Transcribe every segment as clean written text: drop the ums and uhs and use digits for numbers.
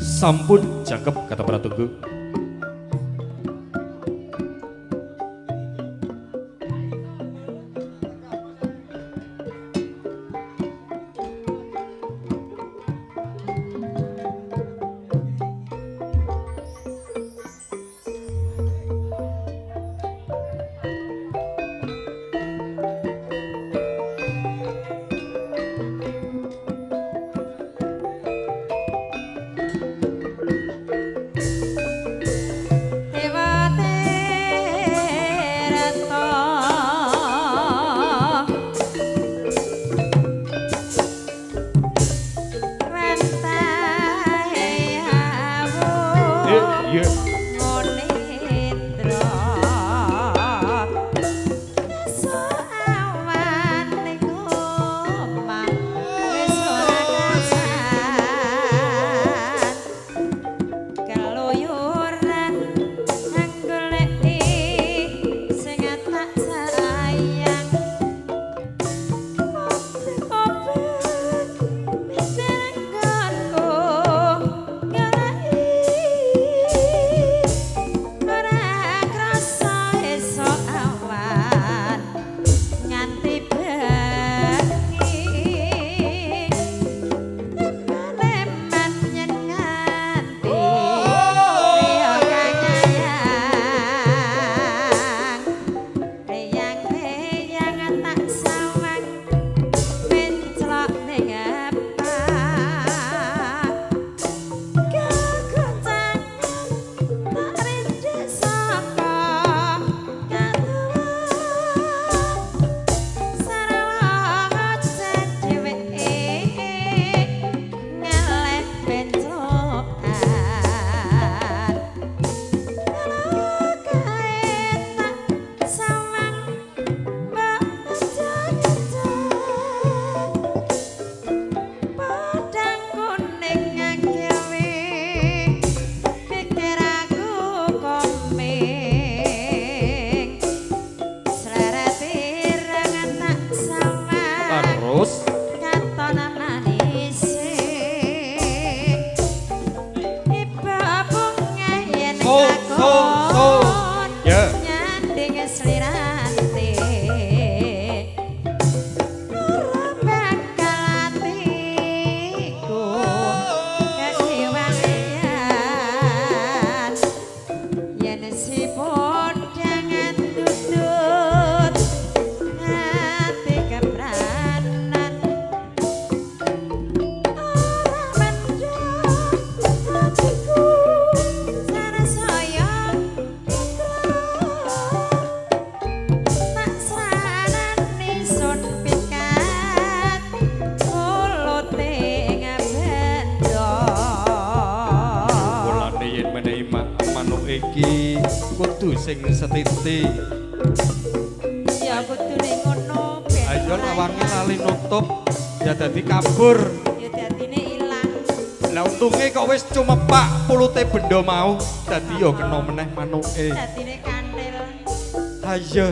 Sampun cakep kata para tunggu. Sing setiti ya kudu ning ngono ben ayo lawange lali nutup ya dadi kabur ya dadine ilang lah untunge kok wis cumepak pulute benda mau dadi ya kena meneh manuke dadine kantil ayo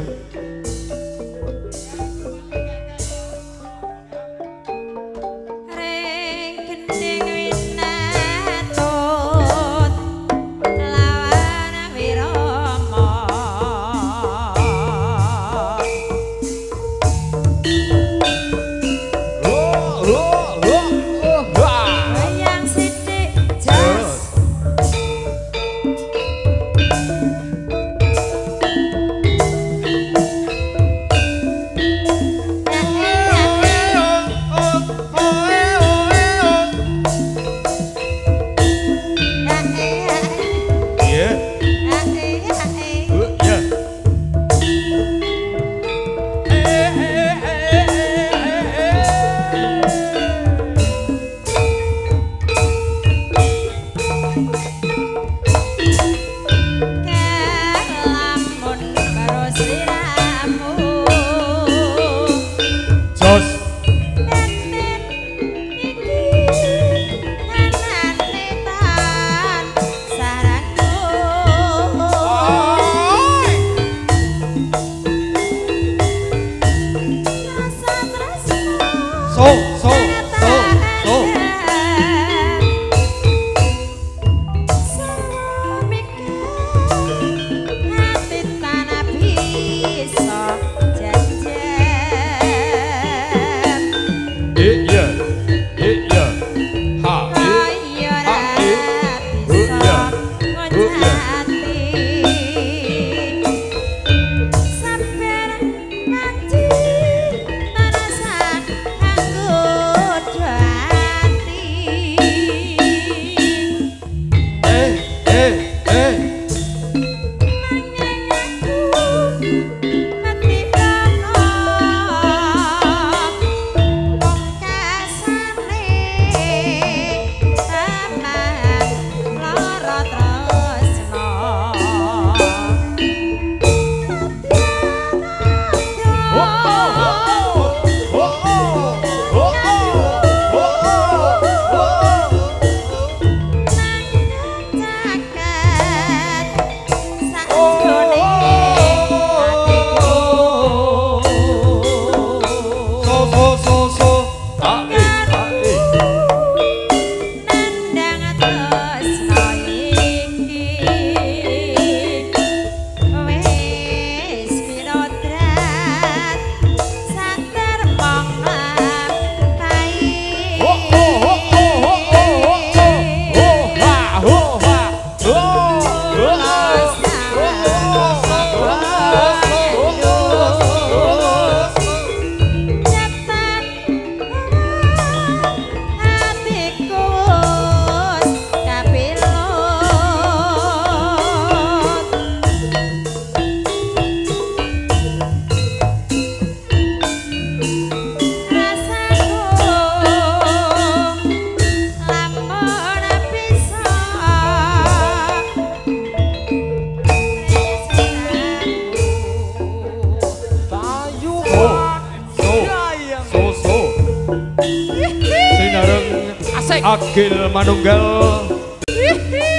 Agil Manunggal.